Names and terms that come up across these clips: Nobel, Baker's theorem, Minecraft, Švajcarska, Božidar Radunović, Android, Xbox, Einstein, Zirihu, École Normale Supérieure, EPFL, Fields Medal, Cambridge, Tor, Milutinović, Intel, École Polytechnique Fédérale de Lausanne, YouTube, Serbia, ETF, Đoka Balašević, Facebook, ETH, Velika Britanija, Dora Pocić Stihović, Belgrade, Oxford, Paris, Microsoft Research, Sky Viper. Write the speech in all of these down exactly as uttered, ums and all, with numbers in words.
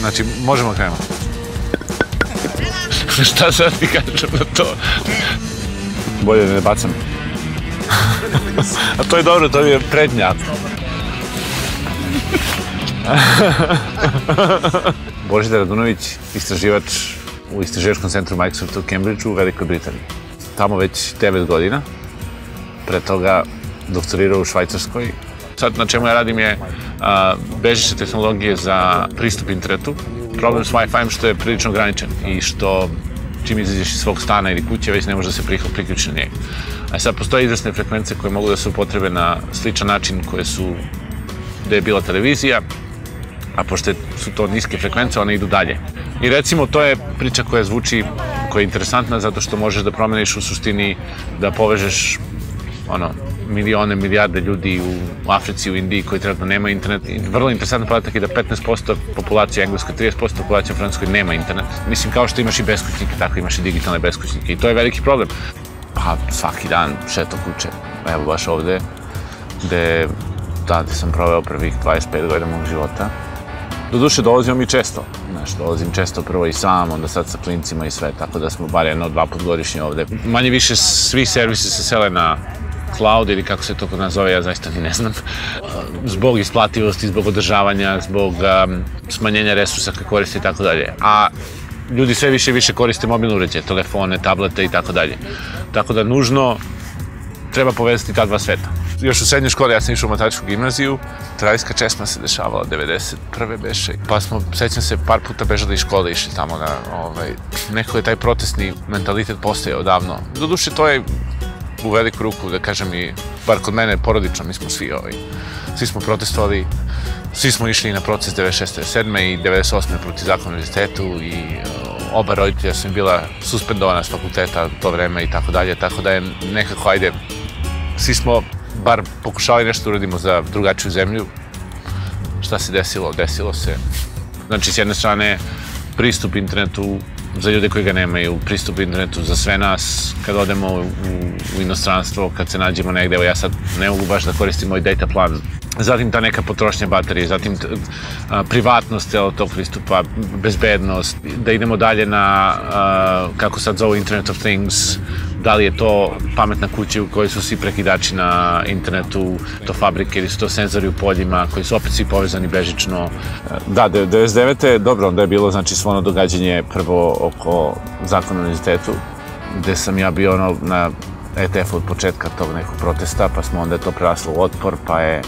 Znači, možemo krenuti. Šta sad ti kažem na to? Bolje da ne bacam. A to je dobro, to mi je prednja. Božidar Radunović, istraživač u istraživačkom centru Microsofta u Cambridgeu u Velikoj Britaniji. Tamo već devet godina, pre toga doktorirao u Švajcarskoj. Sad na čemu ja radim je bežične tehnologije za pristup internetu. Problem s Wi-Fi-em što je prilično ograničen i što čim izađeš iz svog stana ili kuće već ne može da se priključi na njega. A sad postoje izvesne frekvence koje mogu da se upotrebe na sličan način koje su gde je bila televizija, a pošto su to niske frekvence, one idu dalje. I recimo, to je priča koja zvuči, koja je interesantna, zato što možeš da promeniš u suštini, da povežeš milione, milijarde ljudi u Africi, u Indiji, koji trenutno nema internet. Vrlo interesantan podatak je da petnaest posto populacije Engleske, trideset posto populacije u Francuskoj nema internet. Mislim, kao što imaš i beskućnike, tako imaš i digitalne beskućnike. I to je veliki problem. Pa, svaki dan šetam kuće. Evo, baš ovde, gde sam proveo prvih dvadeset pet godina mog života. Doduše, dolazimo mi često. Znaš, dolazim često prvo i sam, onda sad sa klincima i sve, tako da smo bar jedno, dva put godišnje ovde. Manje više, svi servisi se sele na cloud, ili kako se to kod nas zove, ja zaista ni ne znam. Zbog isplativosti, zbog održavanja, zbog smanjenja resursa koje koriste i tako dalje. A ljudi sve više i više koriste mobilne uređaje, telefone, tablete i tako dalje. Tako da, nužno, treba povezati ta dva sveta. Još u srednjoj školi, ja sam išao u matematičku gimnaziju, Trajska česma se dešavala, devedeset prve beše, pa smo, sećam se, par puta bežali iz škole, išli tamo na, ovaj, neko je taj protestni mentalitet postojao odavno. Doduše, to je u veliku ruku, da kažem i, bar kod mene, porodično, mi smo svi, ovaj, svi smo protestovali, svi smo išli na proces devedeset šeste, sedme i devedeset osme protiv zakona o univerzitetu i oba roditelja su mi bila suspendovana s fakulteta to vreme i tako dalje, tako da je nekako, ajde, svi smo bar pokušali nešto da uradimo za drugačiju zemlju. Šta se desilo? Desilo se. Znači, s jedne strane, pristup internetu za ljude koji ga nemaju, pristup internetu za sve nas, kad odemo u inostranstvo, kad se nađemo negde, evo ja sad ne mogu baš da koristim moj data plan. Zatim ta neka potrošnja baterije, zatim privatnost tog pristupa, bezbednost, da idemo dalje na, kako sad zovu, Internet of Things, da li je to pametna kuća u kojoj su svi prekidači na internetu, to fabrike ili su to senzori u poljima koji su opet svi povezani bežično. Da, devedeset devete. dobro, onda je bilo, znači, svo ono događanje prvo oko zakona o univerzitetu, gde sam ja bio na E T F-u od početka tog nekog protesta, pa smo onda to preraslo u otpor, pa je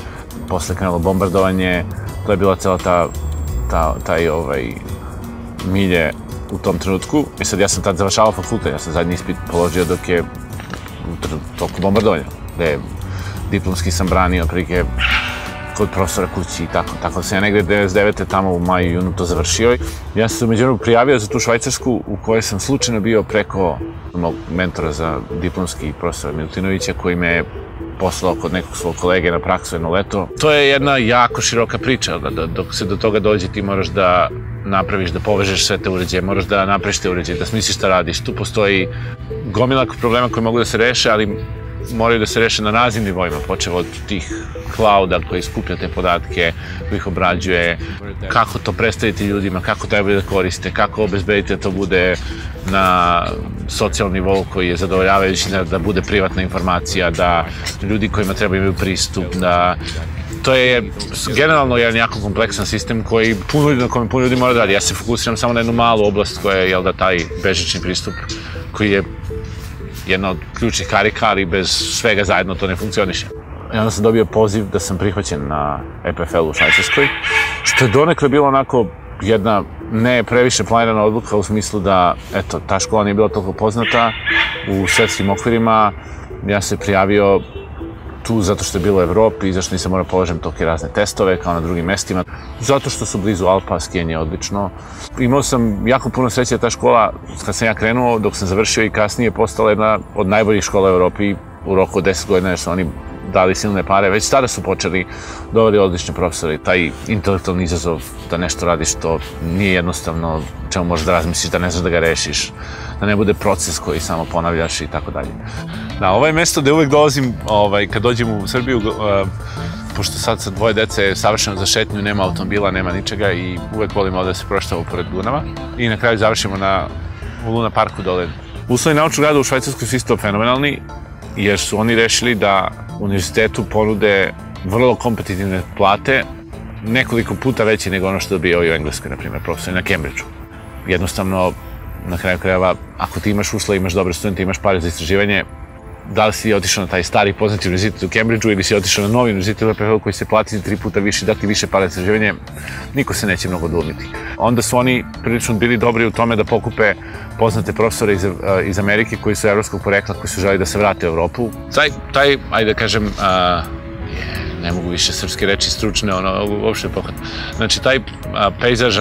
posle krenulo bombardovanje. To je bila cela taj milje u tom trenutku. I sad, ja sam tad završavao fakultet, ja sam zadnji ispit položio dok je toliko bombardovanja, gde diplomski sam branio prike kod profesora kući i tako. Tako da sam ja negde devedeset devete. tamo u maju i junu to završio. Ja sam se međutim prijavio za tu Švajcarsku u kojoj sam slučajno bio preko mog mentora za diplomski, profesora Milutinovića, koji me je poslao kod nekog svog kolege na praksu jedno leto. To je jedna jako široka priča. Dok se do toga dođe, ti moraš da napraviš, da povežeš sve te uređaje, moraš da napraviš te uređaje, da smisliš šta radiš. Tu postoji gomila problema koji mogu da se reše, ali moraju da se reše na raznim nivoima, počev od tih clouda koji skuplja te podatke, koji ih obrađuje, kako to predstaviti ljudima, kako trebaju da koriste, kako obezbediti da to bude na socijalnom nivou koji je zadovoljavajući, da bude privatna informacija, da ljudi kojima treba imaju pristup, da... To je generalno jedan jako kompleksan sistem koji puno ljudi mora da radi. Ja se fokusiram samo na jednu malu oblast koja je, jel da, taj bežični pristup, koji je jedna od ključnih karika, ali bez svega zajedno to ne funkcioniše. I onda sam dobio poziv da sam prihvaćen na E P F L u Švajcarskoj, što je donekle bilo onako jedna ne previše planirana odluka, u smislu da, eto, ta škola nije bila toliko poznata u svetskim okvirima. Ja se prijavio tu zato što je bilo u Evropi i zašto nisam morao položiti tolke razne testove kao na drugim mestima. Zato što su blizu Alpa, skijanje je odlično. Imao sam jako puno sreće da ta škola, kad sam ja krenuo, dok sam završio i kasnije, postala jedna od najboljih škola u Evropi u roku od deset godina, jer su oni dali silne pare. Već tada su počeli, doveli odlični profesori. Taj intelektualni izazov da nešto radiš što nije jednostavno, čemu možeš da razmisliš, da ne znaš da ga rešiš, da ne bude proces koji samo ponavljaš i tako dalje. Da, ovo je mesto gde uvek dolazim, kad dođem u Srbiju, pošto sad sa dvoje dece je savršeno za šetnju, nema automobila, nema ničega i uvek volimo da se prošetamo pored Dunava. I na kraju završimo u Luna parku dole. Uslovi naučnog rada u Švajcarskoj su isto fenomenalni, jer su oni rešili da univerzitetu ponude vrlo kompetitivne plate, nekoliko puta veće nego ono što dobijao i u Engleskoj, na primjer, profesori na Cambridgeu. Jednostavno, na kraju krajeva, ako ti imaš uslova, imaš dobre studente, imaš pare za istraživanje, da li si otišao na taj stari poznati univerzitet u Cambridgeu ili si otišao na novi univerzitet koji se plati tri puta više i dati više pare za istraživanje, niko se neće mnogo dvomiti. Onda su oni prilično bili dobri u tome da pokupe poznate profesore iz Amerike koji su evropskog porekla, koji su želi da se vrate u Evropu. Taj, ajde da kažem, ne mogu više srpske reči stručne, ono, uopšte pohvat. Znači, taj pejzaž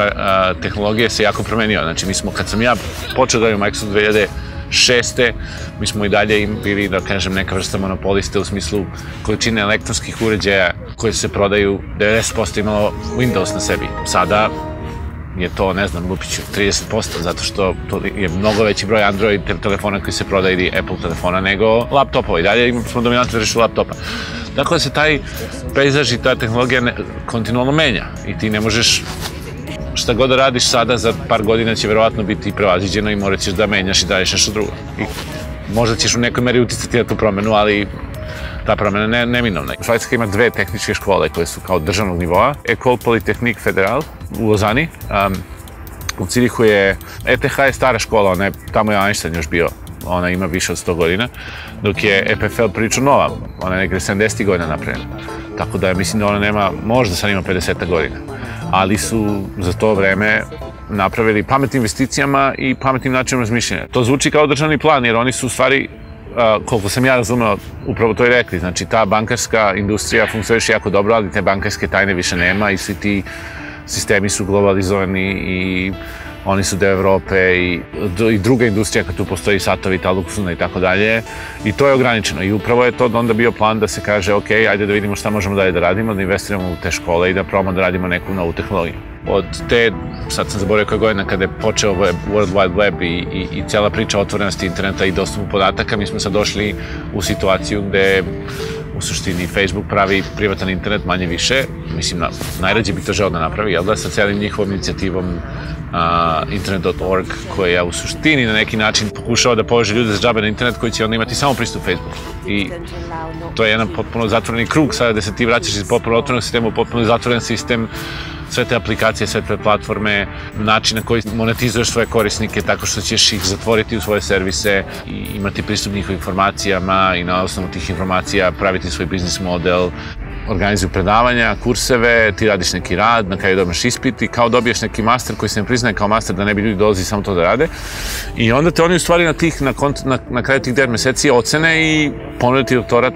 tehnologije se jako promenio. Znači, mi smo, kad sam ja počeo da radim u Microsoftu dve hiljade šeste. Mi smo i dalje bili, da kažem, neka vrsta monopoliste u smislu količine elektronskih uređaja koje se prodaju, devedeset posto imalo Windows na sebi. Sada je to, ne znam, lupiću trideset posto, zato što je mnogo veći broj Android telefona koji se prodaje ili Apple telefona nego laptopova. I dalje smo dominantni reši laptopa. Dakle, se taj pejzaž i ta tehnologija kontinualno menja i ti ne možeš, šta god da radiš sada, za par godina će verovatno biti prevaziđeno i morat ćeš da menjaš i daješ nešto drugo. Možda ćeš u nekoj meri uticati na tu promenu, ali ta promena je neminovna. Švajcarska ima dve tehničke škole koje su kao državnog nivoa. École Polytechnique Fédérale u Lozani. U Zirihu je, E T H je stara škola, tamo je Einstein još bio. Ona ima više od sto godina, dok je E P F L prilično nova, ona je negde sedamdesetih godina napravljena. Tako da mislim da ona nema, možda sad ima pedeset godina, ali su za to vreme napravili pametnim investicijama i pametnim načinom razmišljenja. To zvuči kao državni plan, jer oni su u stvari, koliko sam ja razumeo, upravo to i rekli. Znači, ta bankarska industrija funkcioniše jako dobro, ali te bankarske tajne više nema i svi ti sistemi su globalizovani i oni su deo Evrope i druga industrija kad tu postoji satovi, ta luksuzna i tako dalje. I to je ograničeno. I upravo je to onda bio plan da se kaže, ok, ajde da vidimo šta možemo dalje da radimo, da investiramo u te škole i da probamo da radimo neku novu tehnologiju. Od te, sad sam zaboravio koja godina, kada je počeo World Wide Web i cijela priča otvorenosti interneta i dostupu podataka, mi smo sad došli u situaciju gde u suštini Facebook pravi privatan internet manje više. Mislim, najrađe bi to želeo da napravi, jel da, sa cijelim njihovom inicijativom Internet dot org, koja je u suštini na neki način pokušava da poveže ljude za džabe na internet koji će onda imati samo pristup Facebooku. I to je jedan potpuno zatvoreni krug sada gde se ti vraćaš iz potpuno otvorenog sistema u potpuno zatvoren sistem, sve te aplikacije, sve te platforme, način na koji monetizuješ svoje korisnike tako što ćeš ih zatvoriti u svoje servise i imati pristup njihovim informacijama i na osnovu tih informacija praviti svoj biznis model, organizuju predavanja, kurseve, ti radiš neki rad, na kraju dobiš ispit i kao dobiješ neki master koji se ne priznaje kao master da ne bi ljudi dolazili samo to da rade. I onda te oni u stvari na kraju tih devet meseci ocene i ponude ti doktorat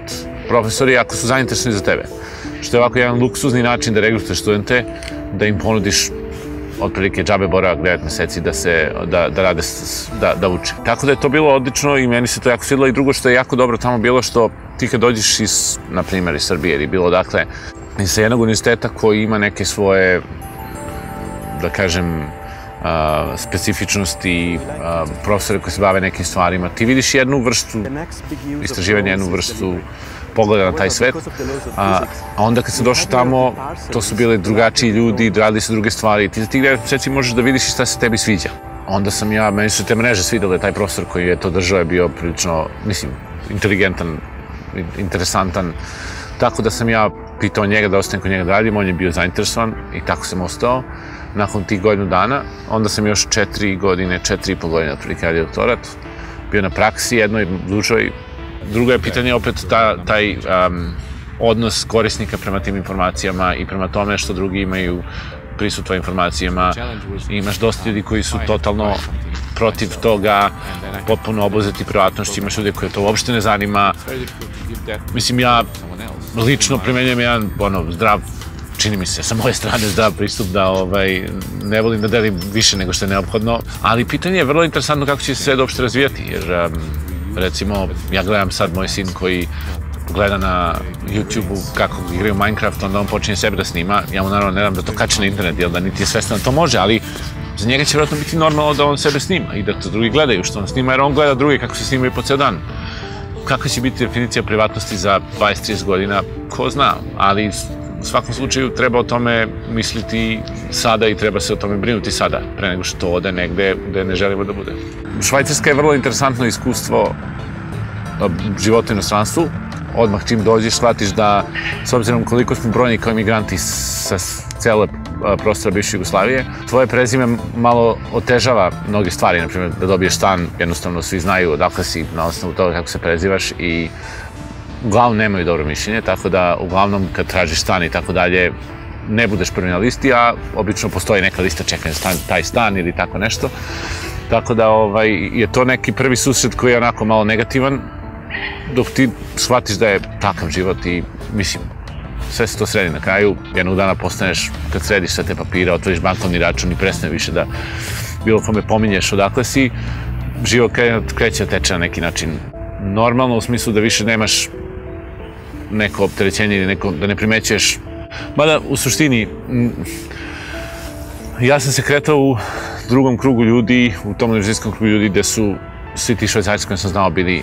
profesori ako su zainteresovani za tebe. Što je ovako jedan luksuzni način da regrutuješ studente, da im ponudiš otprilike džabe boravak devet meseci da uče. Tako da je to bilo odlično i meni se to jako svidilo. I drugo što je jako dobro tamo bilo što ti kad dođeš iz, na primjer, iz Srbije ili bilo odakle, iz jednog univerziteta koji ima neke svoje, da kažem, specifičnosti, profesore koji se bave nekim stvarima, ti vidiš jednu vrstu istraživanja, jednu vrstu pogleda na taj svet, a onda kad sam došao tamo, to su bile drugačiji ljudi, radili su druge stvari i ti za tih devet meseci možeš da vidiš šta se tebi sviđa. Onda sam ja, meni su te mreže svidele, taj profesor koji je to držao je bio prilično, mislim, inteligentan, interesantan, tako da sam ja pitao njega da ostane kod njega da radim, on je bio zainteresovan i tako sam ostao. Nakon tih godinu dana, onda sam još četiri godine, četiri i pol godine otprilike radio doktorat, bio na praksi jednoj dužoj. Drugo je pitanje opet taj odnos korisnika prema tim informacijama i prema tome što drugi imaju pristup tvojim informacijama. Imaš dosta ljudi koji su totalno protiv toga, potpuno obuzeti privatnošću, imaš ljudi koje to uopšte ne zanima. Mislim, ja lično primenjujem jedan zdrav, čini mi se, sa moje strane zdrav pristup da ne volim da delim više nego što je neophodno, ali pitanje je vrlo interesantno kako će se sve uopšte razvijati, jer recimo, ja gledam sad moj sin koji gleda na YouTube-u kako igraju Minecraft, onda on počinje sebe da snima. Ja mu naravno ne dam da to kače na internet, jer da niti je svestan da to može, ali za njega će vjerojatno biti normalno da on sebe snima i da to drugi gledaju što on snima, jer on gleda drugi kako se snimaju po ceo dan. Kakva će biti definicija privatnosti za dvadeset do trideset godina, ko zna, ali u svakom slučaju treba o tome misliti sada i treba se o tome brinuti sada, pre nego što ode negde gde ne želimo da bude. Švajcarska je vrlo interesantno iskustvo života u inostranstvu. Odmah čim dođeš, shvatiš da, s obzirom koliko smo brojni kao imigranti sa cele prostora bivše Jugoslavije, tvoje prezime malo otežava mnoge stvari, na primjer da dobiješ stan, jednostavno svi znaju odakle si na osnovu toga kako se prezivaš i uglavnom nemaju dobro mišljenje, tako da uglavnom kad tražiš stan i tako dalje ne budeš prvi na listi, a obično postoji neka lista čekanja taj stan ili tako nešto, tako da je to neki prvi susret koji je onako malo negativan, dok ti shvatiš da je takav život i, mislim, sve se to sredi na kraju. Jednog dana postaneš, kad središ sve te papira, otvoriš bankovni račun i prestane više da bilo kome pominješ odakle si, život kreće da teče na neki način normalno, u smislu da više nemaš neko opterećenje ili da ne primećuješ. Mada, u suštini, ja sam se kretao u drugom krugu ljudi, u tom univerzitetskom krugu ljudi, gde su svi ti Švajcarci koji sam znao bili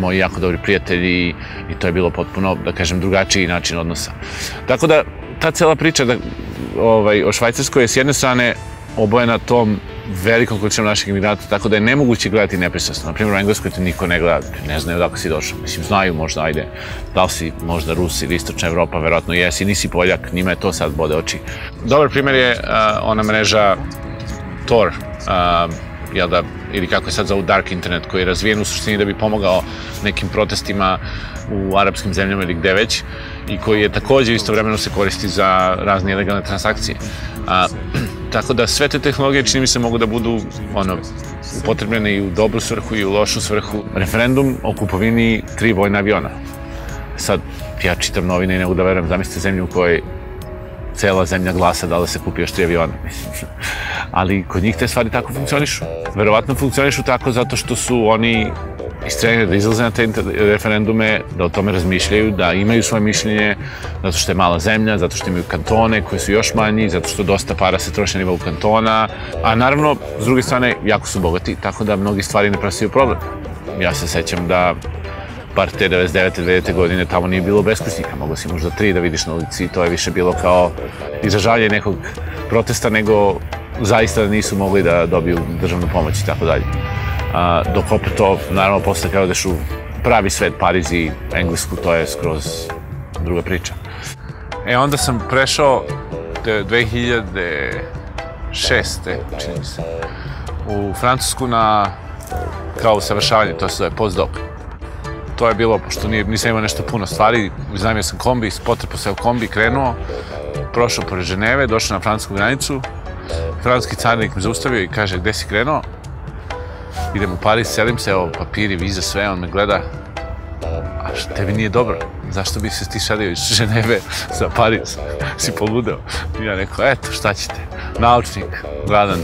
moji jako dobri prijatelji i to je bilo potpuno, da kažem, drugačiji način odnosa. Tako da, ta cela priča o Švajcarskoj je s jedne strane obojena tom velikom količinom naših imigranata, tako da je nemoguće gledati nepristrasno. Naprimjer, u Engleskoj te niko ne gleda, ne znaju odakle si došao. Mislim, znaju možda, ajde, da li si možda Rus ili Istočna Evropa, verovatno jesi, nisi Poljak, njima je to sad bode oči. Dobar primer je ona mreža Tor, ili kako je sad zovu Dark Internet, koji je razvijen u suštini da bi pomogao nekim protestima u arapskim zemljama ili gde već i koji je takođe istovremeno se koristi za razne ilegalne transakcije. Tako da sve te tehnologije, čini mi se, mogu da budu upotrebljene i u dobru svrhu i u lošu svrhu. Referendum o kupovini tri vojna aviona. Sad, ja čitam novine i ne mogu da verujem, zamislite zemlju u kojoj cela zemlja glasa da li se kupi još tri aviona. Ali kod njih te stvari tako funkcionišu. Verovatno funkcionišu tako zato što su oni istrenjeni da izlaze na te referendume, da o tome razmišljaju, da imaju svoje mišljenje, zato što je mala zemlja, zato što imaju kantone koji su još manji, zato što dosta para se troši na nivou kantona. A naravno, s druge strane, jako su bogati, tako da mnogi stvari ne predstavljaju problem. Ja se sećam da bar te devedeset devete. dvije hiljade godine tamo nije bilo beskućnika, mogao si možda tri da vidiš na ulici i to je više bilo kao izražavanje nekog protesta nego zaista nisu mogli da dobiju državnu pomoć i tako dalje. Dok opet to, naravno, posle kada odeš u pravi svet, Pariz i Englesku, to je skroz druga priča. E, onda sam prešao dve hiljade šeste. čini mi se, u Francusku na kao usavršavanje, to se zove postdoc. To je bilo, pošto nisam imao nešto puno stvari, iznajmio sam kombi, potrpao se u kombi, krenuo, prošao pored Ženeve, došao na francusku granicu, francuski carinik me zaustavio i kaže, gde si krenuo? Idem u Pariz, selim se, evo, papiri, viza, sve, on me gleda, a što tebi nije dobro, zašto bi se ti šalio iz Ženeve za Pariz, si poludeo. I ja rekao, eto, šta ćete, naučnik, gladan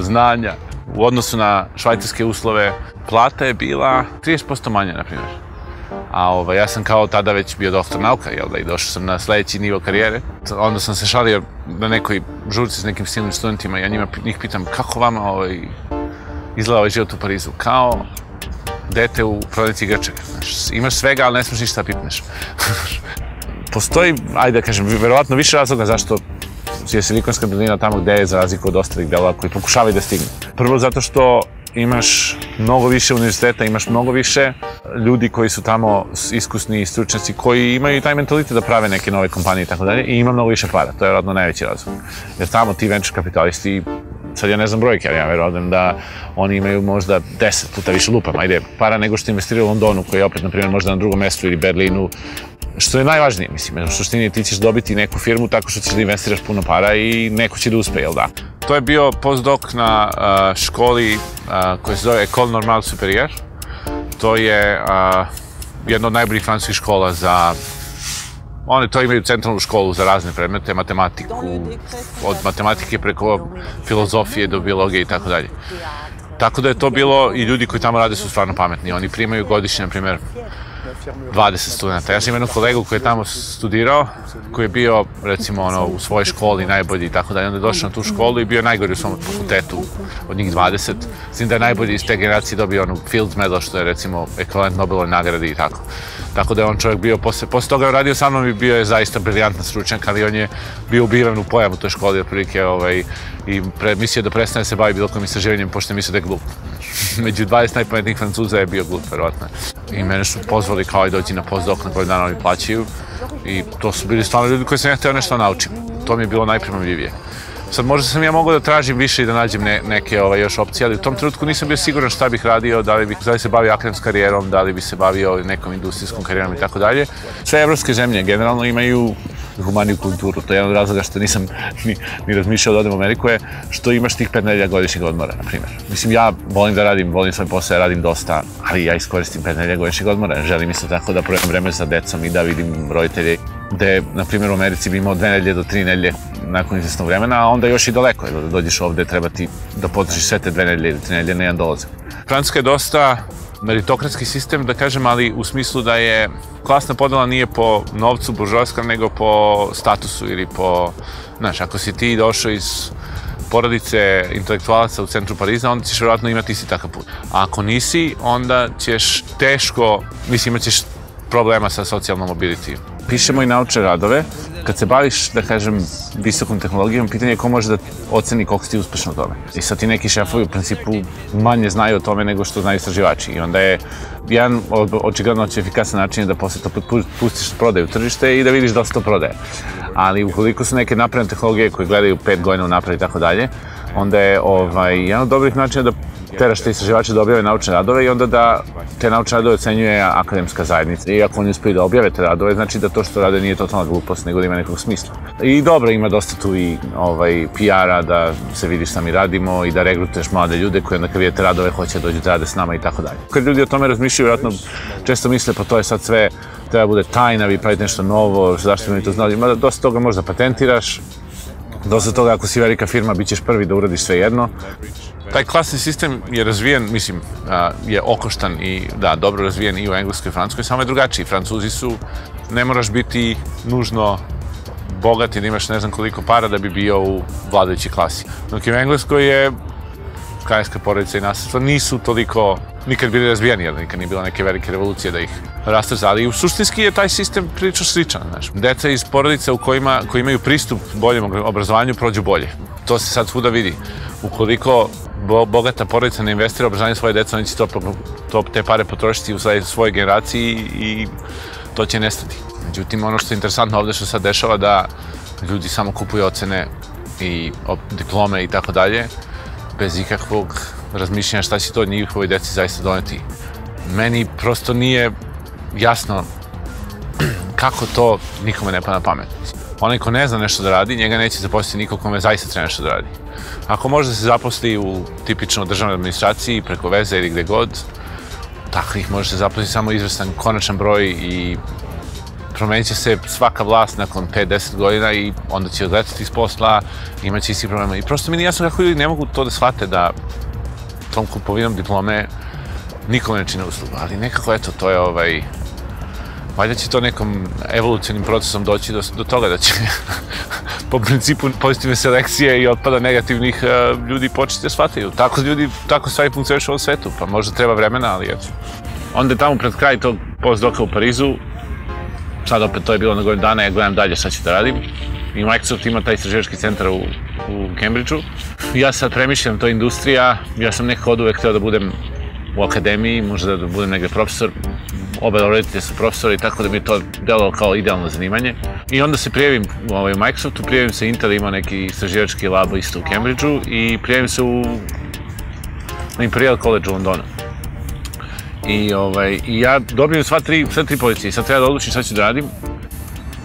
znanja. U odnosu na švajcarske uslove, plata je bila trideset posto manja, na primjer. A ja sam kao tada već bio doktor nauka, jel da, i došao sam na sledeći nivo karijere. Onda sam se šalio na nekoj žurci s nekim silnim studentima i ja njih pitam kako vama izgleda ovaj život u Parizu. Kao dete u prodavnici igračaka. Imaš svega, ali ne smiješ ništa pipneš. Postoji, ajde da kažem, verovatno više razloga zašto je Silikonska dolina tamo gde je, za razliku od ostalih delova koji pokušavaju da stignu. Prvo zato što imaš mnogo više univerziteta, imaš mnogo više ljudi koji su tamo iskusni stručnjaci, koji imaju i taj mentalitet da prave neke nove kompanije i tako dalje, i ima mnogo više para, to je verovatno najveći razlog. Jer tamo ti venture kapitalisti, sad ja ne znam brojke, ali ja verujem da oni imaju možda deset puta više lupam, ajde, para nego što investiraju u Londonu, koji je opet, na primjer, možda na drugom mestu, ili Berlinu, što je najvažnije, mislim, u suštini ti ćeš dobiti neku firmu tako što ćeš da investiraš puno para i neko će da uspe, jel da? To je bio postdoc na školi koja se zove École Normale Supérieure. To je jedna od najboljih francuskih škola za... Oni to imaju centralnu školu za razne predmete, matematiku, od matematike preko filozofije do biologije i tako dalje. Tako da je to bilo, i ljudi koji tamo rade su stvarno pametni. Oni primaju godišnje, na primer, dvadeset studenata. Ja sam jednog kolegu koji je tamo studirao, koji je bio recimo ono, u svojoj školi najbolji i tako dalje. Onda je došao na tu školu i bio najgori u svom fakultetu od njih dvadeset. Znam da je najbolji iz te generacije dobio onu Fields Medal, što je recimo ekvivalent Nobelove nagrade i tako. Tako da je on čovjek bio, posle, posle toga je radio sa mnom i bio je zaista briljantan stručnjak, ali on je bio ubiran u pojam u toj školi otprilike ovaj, i pre, mislio da prestane se bavi bilo kojim istraživanjem, pošto je mislio da je glup. Među dvadeset najpametnijih Francuza je bio glup, verovatno. I mene su pozvali kao i dođi na postdoc na koju dana oni plaćaju i to su bili stvarno ljudi koji sam ja hteo nešto naučim. To mi je bilo najprimamljivije. Sad možda sam ja mogao da tražim više i da nađem ne, neke ovaj, još opcije, ali u tom trenutku nisam bio siguran šta bih radio, da li bih da li se bavio akademskom karijerom, da li bih se bavio nekom industrijskom karijerom i tako dalje. Sve evropske zemlje generalno imaju humaniju kulturu, to je jedan od razloga što nisam ni, ni razmišljao da odem u Ameriku je što imaš tih pet nedelja godišnjeg odmora, na primjer. Mislim, ja volim da radim, volim svoj posao, ja radim dosta, ali ja iskoristim pet nedelja godišnjeg odmora. Želim isto tako da provedem vreme sa decom i da vidim roditelje. Gde, na primjer, u Americi bi imao dve nedelje do tri nedelje nakon izvjesnog vremena, a onda još i daleko je da dođeš ovde, treba ti da potrošiš sve te dve nedelje ili tri nedelje na jedan dolazak. Francuska je dosta meritokratski sistem, da kažem, ali u smislu da je klasna podela nije po novcu buržovska, nego po statusu ili po, znaš, ako si ti došao iz porodice intelektualaca u centru Pariza, onda ćeš vjerojatno imati isti takav put. A ako nisi, onda ćeš teško, mislim, imat ćeš problema sa socijalnom mobilitijom. Pišemo i naučne radove. Kad se baviš, da kažem, visokom tehnologijom, pitanje je ko može da oceni koliko si ti uspešan u tome. I sad ti neki šefovi u principu manje znaju o tome nego što znaju istraživači. I onda je jedan očigledno efikasan način da posle to pustiš prodaju tržište i da vidiš da se to prodaje. Ali ukoliko su neke napredne tehnologije koje gledaju pet godina unapred i tako dalje, onda je ovaj, jedan od dobrih načina da teraš te istraživače da objave naučne radove i onda da te naučne radove ocenjuje akademska zajednica. I ako oni uspeju da objave te radove, znači da to što rade nije totalna glupost, nego da ima nekog smisla. I dobro, ima dosta tu i ovaj, P R-a, da se vidi šta mi radimo i da regrutuješ mlade ljude koji onda kad vidite radove hoće da dođu da rade s nama i tako dalje. Kad ljudi o tome razmišljaju, vjerojatno često misle pa to je sad sve, treba bude tajna, vi pravite nešto novo, zašto mi to znali, mada dosta toga možda patentiraš. Dosta toga, ako si velika firma, bit ćeš prvi da uradiš sve jedno. Taj klasni sistem je razvijen, mislim, je okoštan i da, dobro razvijen i u Engleskoj i Francuskoj, samo je drugačiji. Francuzi su, ne moraš biti nužno bogat i da imaš ne znam koliko para da bi bio u vladajući klasi. Dok i u Engleskoj je kraljevska porodica i nasljedstvo nisu toliko nikad bili razvijeni, jer nikad nije bilo neke velike revolucije da ih rastrzali. I u suštinski je taj sistem prilično sličan, znaš. Deca iz porodica u kojima, koji imaju pristup boljem obrazovanju prođu bolje. To se sad svuda vidi. Ukoliko bo, bogata porodica ne investira u obrazovanje svoje dece, oni će to, to, te pare potrošiti u svojoj generaciji i to će nestati. Međutim, ono što je interesantno ovde što sad dešava da ljudi samo kupuju ocene i diplome i tako dalje, bez ikakvog razmišljanja šta će to njihovoj deci zaista doneti. Meni prosto nije jasno kako to nikome ne pa na pamet. Onaj ko ne zna nešto da radi, njega neće zaposliti niko kome zaista treba nešto da radi. Ako može da se zaposli u tipično državnoj administraciji, preko veze ili gde god, takvih može se zaposliti samo izvestan konačan broj i promenit će se svaka vlast nakon pet do deset godina i onda će odletati iz posla, imat će isti problema. I prosto mi nije jasno kako ljudi ne mogu to da shvate da tom kupovinom diplome nikome ne čine uslugu, ali nekako eto, to je ovaj... Valjda će to nekom evolucionim procesom doći do, do toga da će po principu pozitivne selekcije i otpada negativnih uh, ljudi početi da shvataju. Tako ljudi, tako stvari funkcioniš u ovom svetu, pa možda treba vremena, ali eto. Onda je tamo pred kraj tog postdoka u Parizu, sad opet to je bilo na godinu dana, ja gledam dalje šta ću da radim. I Microsoft ima taj istraživački centar u, u Cambridgeu. Ja sad premišljam, to je industrija, ja sam nekako od uvek hteo da budem u akademiji, možda da budem negde profesor. Oba roditelja su profesori, tako da mi je to delovalo kao idealno zanimanje. I onda se prijavim u ovaj, Microsoftu, prijavim se Intel, ima neki istraživački lab isto u Cambridgeu i prijavim se u Imperial College Londonu. I, ovaj, i ja dobijem sva tri, sve tri pozicije i sad treba da odlučim šta ću da radim.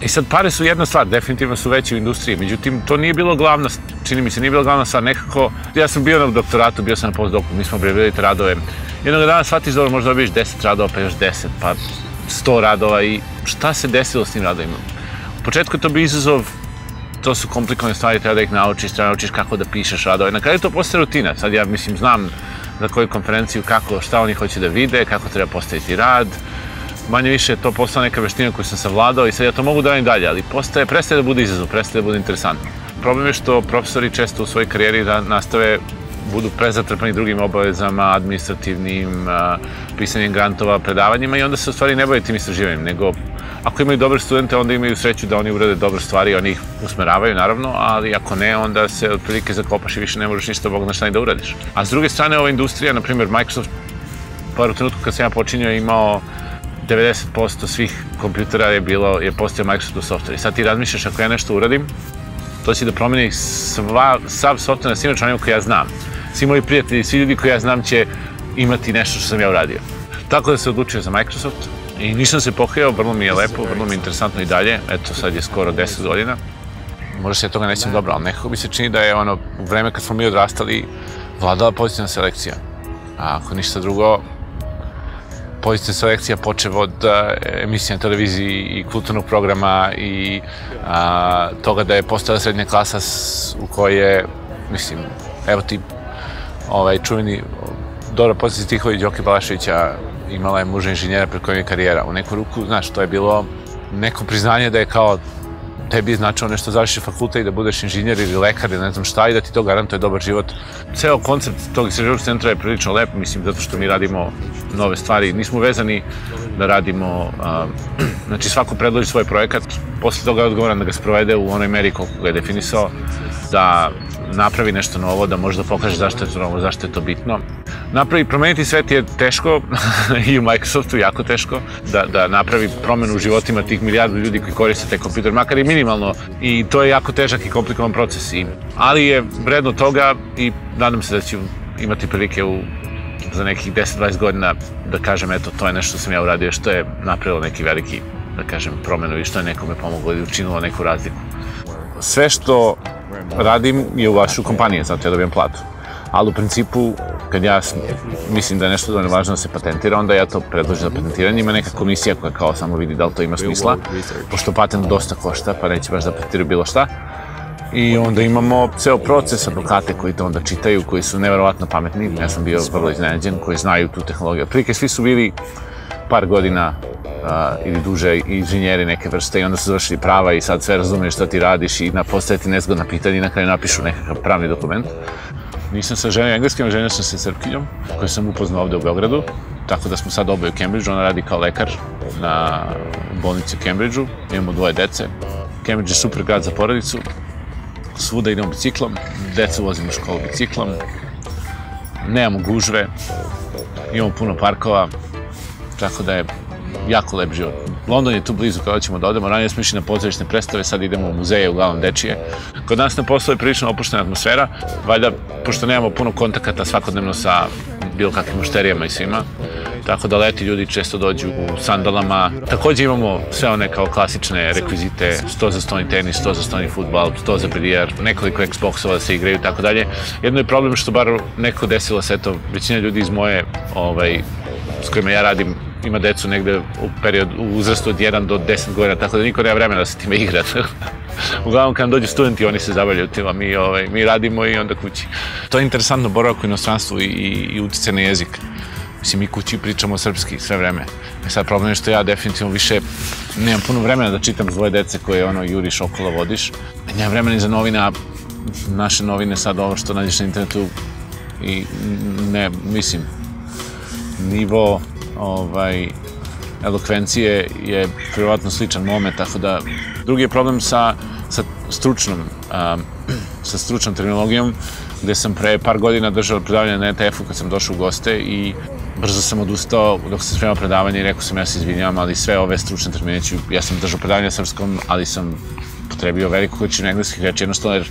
I sad pare su jedna stvar, definitivno su veće u industriji, međutim to nije bilo glavna, čini mi se, nije bilo glavna stvar nekako. Ja sam bio na doktoratu, bio sam na postdoku, mi smo objavili te radove. Jednog dana shvatiš dobro, možda dobiješ deset radova, pa još deset, pa sto radova i šta se desilo s tim radovima? U početku je to bio izazov, to su komplikovane stvari, treba da ih naučiš, treba da naučiš kako da pišeš radove. Na kraju to postaje rutina, sad ja mislim znam za koju konferenciju, kako, šta oni hoće da vide, kako treba postaviti rad, manje više to postao neka veština koju sam savladao i sad ja to mogu da radim dalje, ali postaje, prestaje da bude izazov, prestaje da bude interesantno. Problem je što profesori često u svojoj karijeri da nastave budu prezatrpani drugim obavezama, administrativnim, pisanjem grantova, predavanjima i onda se u stvari ne bave tim istraživanjem, nego ako imaju dobre studente, onda imaju sreću da oni urade dobre stvari i oni ih usmeravaju, naravno, ali ako ne, onda se otprilike zakopaš i više ne možeš ništa, Bog zna šta ni da uradiš. A s druge strane, ova industrija, na primjer, Microsoft, par u trenutku kad sam ja počinio, imao devedeset posto svih kompjutera je postao Microsoftov softver. I sad ti razmišljaš, ako ja nešto uradim, to će da promeni sav softver na svim računima koji ja znam. Svi moji prijatelji, svi ljudi koji ja znam će imati nešto što sam ja uradio. Tako da se odlučio za Microsoft i nisam se pokajao, vrlo mi je lepo, vrlo mi je interesantno i dalje. Eto, sad je skoro deset godina. Možda se toga nećem dobro, ali nekako mi se čini da je ono, u vreme kad smo mi odrastali, vladala pozitivna selekcija. A ako ništa drugo, pozitivna selekcija počeva od emisije na televiziji i kulturnog programa i toga da je postala srednja klasa u kojoj, mislim, evo ti čuveni Dora Pocić Stihović, Đoke Balaševića, imala je muža inženjera pred kojim je karijera. U neku ruku, znaš, to je bilo neko priznanje da je kao tebi značilo nešto završiš fakultet i da budeš inženjer ili lekar ili ne znam šta i da ti to garantuje dobar život. Ceo koncept tog istraživačkog centra je prilično lep, mislim, zato što mi radimo nove stvari. Nismo vezani da radimo, znači svako predloži svoj projekat, posle toga je odgovoran da ga sprovede u onoj meri koliko ga je definisao, da napravi nešto novo, da može da pokaže zašto je to novo, zašto je to bitno. Napravi, promeniti svet je teško i u Microsoftu jako teško, da napravi promenu u životima tih milijardu ljudi koji koriste taj kompjuter, makar i minimalno, i to je jako težak i komplikovan proces, ali je vredno toga i nadam se da ću imati prilike za nekih deset do dvadeset godina da kažem, eto, to je nešto što sam ja uradio, što je napravilo neki veliki, da kažem, promenu i što je nekome pomoglo i učinilo neku razliku. Sve što radim je u vašu kompaniju, zato ja dobijem platu. Ali u principu, kad ja mislim da je nešto dovoljno važno da se patentira, onda ja to predložim za patentiranje. Ima neka komisija koja kao samo vidi da li to ima smisla, pošto patent dosta košta, pa neće baš da patentiraju bilo šta. I onda imamo ceo proces, advokate koji to onda čitaju, koji su neverovatno pametni, ja sam bio vrlo iznenađen, koji znaju tu tehnologiju. Otprilike svi su bili par godina ili duže inženjeri neke vrste i onda su završili prava i sad sve razumiješ šta ti radiš i postaje ti nezgodna pitanja i na kraju napišu nekakav pravni dokument. Nisam se ženio engleskim, ženio sam se Srpkinjom, koju sam upoznao ovde u Beogradu, tako da smo sad oboje u Cambridgeu, ona radi kao lekar na bolnici u Cambridgeu, imamo dvoje dece. Cambridge je super grad za porodicu, svuda idemo biciklom, decu vozimo u školu biciklom, nemamo gužve, imamo puno parkova, tako da je jako lep život. London je tu blizu kada ćemo da odemo, ranije smo išli na pozorišne predstave, sad idemo u muzeje, uglavnom dečije. Kod nas na poslu je prilično opuštena atmosfera, valjda, pošto nemamo puno kontakata svakodnevno sa bilo kakvim mušterijama i svima, tako da leti ljudi često dođu u sandalama. Takođe imamo sve one kao klasične rekvizite, sto za stoni tenis, sto za stoni futbal, sto za bilijar, nekoliko Xboxova da se igraju i tako dalje. Jedno je problem što bar neko desilo se, eto, većina ljudi iz moje, s kojima ja radim, ima decu negde u uzrastu od jedan do deset godina, tako da niko nema vremena da se time igra. Uglavnom, kada dođu studenti, oni se zabavljaju tim, a mi radimo i onda kući. To je interesantno, boravak u inostranstvu i uticaj na jezik. Mislim, mi kući pričamo srpski sve vreme. Sad, problem je što ja definitivno više nemam puno vremena da čitam svoje dece koje ono juriš okolo, vodiš. Nemam vremena i za novine, a naše novine sad ovo što nađeš na internetu i ne, mislim, nivo elokvencije je vjerovatno sličan mome, tako da drugi je problem sa stručnom terminologijom, gde sam pre par godina držao predavanje na E T F-u kad sam došao u goste i brzo sam odustao dok sam spremao predavanje i rekao sam ja se izvinjavam, ali sve ove stručne termine ću, ja sam držao predavanje na srpskom, ali sam potrebio veliku količinu engleskih reči, jednostavno jer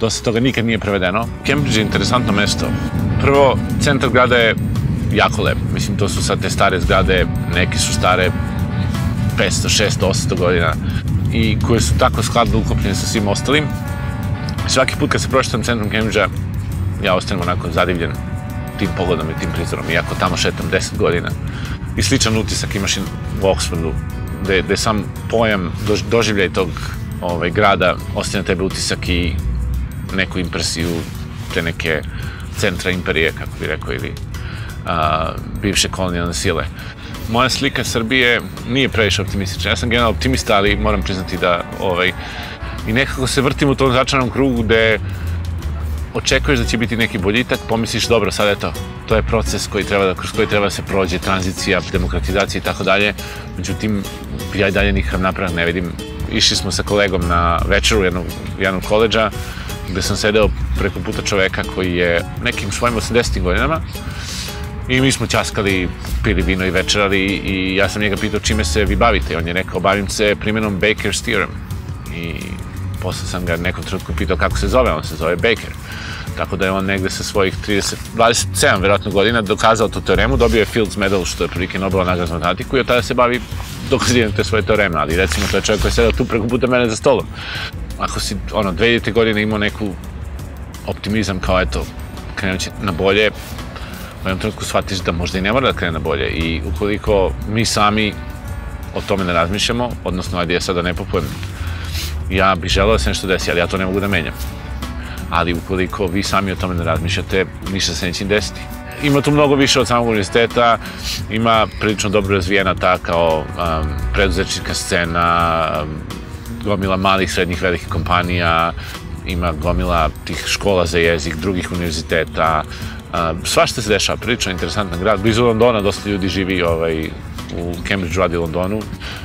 dosta toga nikad nije prevedeno. Cambridge je interesantno mesto. Prvo, centar grada je jako lepo. Mislim, to su sad te stare zgrade, neke su stare petsto, šesto, osamsto godina i koje su tako skladno uklopljene sa svim ostalim. Svaki put kad se prošetam centrom Cambridgea, ja ostanem onako zadivljen tim pogledom i tim prizorom, iako tamo šetam deset godina. I sličan utisak imaš i u Oxfordu, gde sam pojam doživljaj tog grada ostaje na tebe utisak i neku impresiju te neke centra imperije, kako bi rekao, ili bivše kolonijalne sile. moja slika Srbije nije previše optimistična. Ja sam generalno optimista, ali moram priznati da ovaj... I nekako se vrtim u tom začaranom krugu gde očekuješ da će biti neki boljitak, pomisliš dobro, sad eto, to je proces koji treba da, kroz koji treba da se prođe, tranzicija, demokratizacija i tako dalje. Međutim, ja i dalje nikakav napredak ne vidim. Išli smo sa kolegom na večeru jednog, jednog koleđa gde sam sedeo preko puta čoveka koji je nekim svojim osamdesetim godinama i mi smo ćaskali, pili vino i večerali i ja sam njega pitao čime se vi bavite i on je rekao bavim se primjenom Baker's theorem i posle sam ga nekom trenutku pitao kako se zove, on se zove Baker. Tako da je on negde sa svojih trideset, dvadeset sedam verovatno godina dokazao tu teoremu, dobio je Fields Medal što je prilike Nobela nagrada za matematiku i od tada se bavi dokazivanjem te svoje teoreme, ali recimo to je čovjek koji je sedao tu preko puta mene za stolom. Ako si, ono, dve hiljadite godine imao neku optimizam kao eto, krenući na bolje, u jednom trenutku shvatiš da možda i ne mora da krene na bolje i ukoliko mi sami o tome ne razmišljamo, odnosno ajde ja sada ne popujem, ja bih želeo da se nešto desi, ali ja to ne mogu da menjam. Ali ukoliko vi sami o tome ne razmišljate, ništa se neće desiti. Ima tu mnogo više od samog univerziteta, ima prilično dobro razvijena ta kao um, preduzetnička scena, gomila malih, srednjih, velikih kompanija, ima gomila tih škola za jezik, drugih univerziteta, um, svašta se dešava, prilično interesantan grad. Blizu Londona dosta ljudi živi ovaj, u Cambridgeu, radi u Londonu.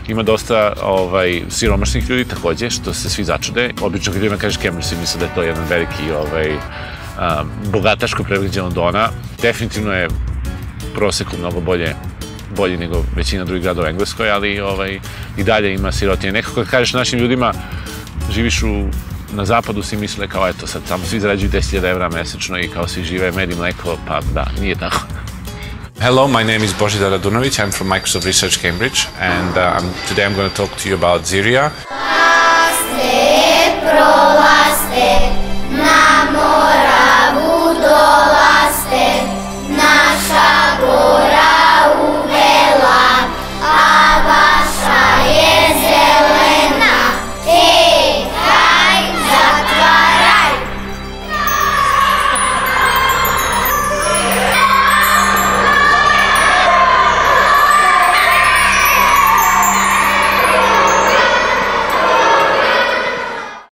Ima dosta ovaj, siromašnih ljudi takođe, što se svi začude. Obično kad ljudima kažeš Cambridge, svi misle da je to jedan veliki ovaj, a, bogataško pregrđe Londona. Definitivno je proseku mnogo bolje, bolje nego većina drugih grada u Engleskoj, ali ovaj, i dalje ima sirotinje. Nekako kad kažeš našim ljudima, živiš u, na zapadu, svi misle kao eto, sad samo svi zarađuju deset hiljada evra mesečno i kao svi žive med i mleko, pa da, nije tako. Hello, my name is Božidar Radunović. I'm from Microsoft Research, Cambridge, and uh, I'm, today I'm going to talk to you about Zirihu.